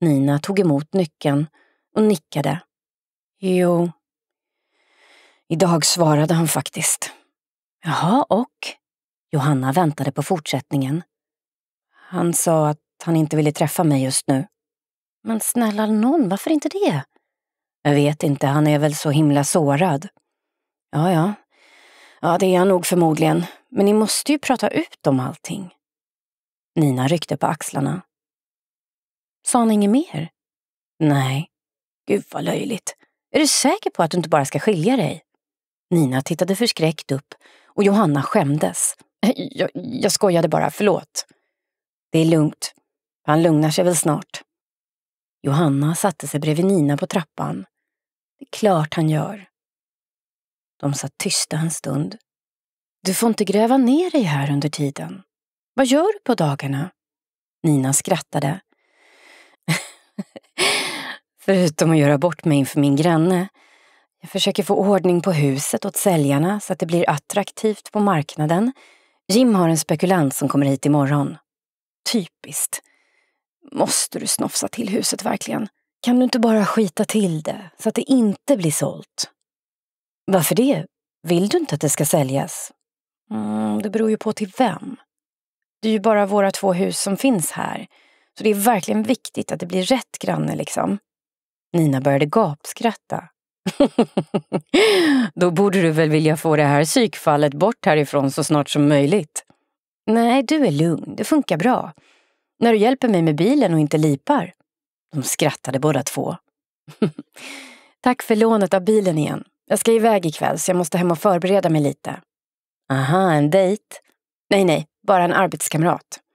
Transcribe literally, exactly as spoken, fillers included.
Nina tog emot nyckeln och nickade. Jo. Idag svarade han faktiskt. Jaha, och? Johanna väntade på fortsättningen. Han sa att han inte ville träffa mig just nu. Men snälla någon, varför inte det? Jag vet inte, han är väl så himla sårad. Ja, ja. Ja, det är han nog förmodligen. Men ni måste ju prata ut om allting. Nina ryckte på axlarna. Sa han inget mer? Nej. Gud vad löjligt. Är du säker på att du inte bara ska skilja dig? Nina tittade förskräckt upp och Johanna skämdes. Jag, jag skojade bara, förlåt. Det är lugnt. Han lugnar sig väl snart. Johanna satte sig bredvid Nina på trappan. Det är klart han gör. De satt tysta en stund. Du får inte gräva ner dig här under tiden. Vad gör du på dagarna? Nina skrattade. Förutom att göra bort mig inför min granne. Jag försöker få ordning på huset åt säljarna så att det blir attraktivt på marknaden. Jim har en spekulant som kommer hit imorgon. Typiskt. Måste du snofsa till huset verkligen? Kan du inte bara skita till det så att det inte blir sålt? Varför det? Vill du inte att det ska säljas? Mm, det beror ju på till vem. Det är ju bara våra två hus som finns här. Så det är verkligen viktigt att det blir rätt granne liksom. Nina började gapskratta. Då borde du väl vilja få det här psykfallet bort härifrån så snart som möjligt. Nej, du är lugn. Det funkar bra. När du hjälper mig med bilen och inte lipar. De skrattade båda två. Tack för lånet av bilen igen. Jag ska iväg ikväll så jag måste hem och förbereda mig lite. Aha, en dejt? Nej, nej. Bara en arbetskamrat.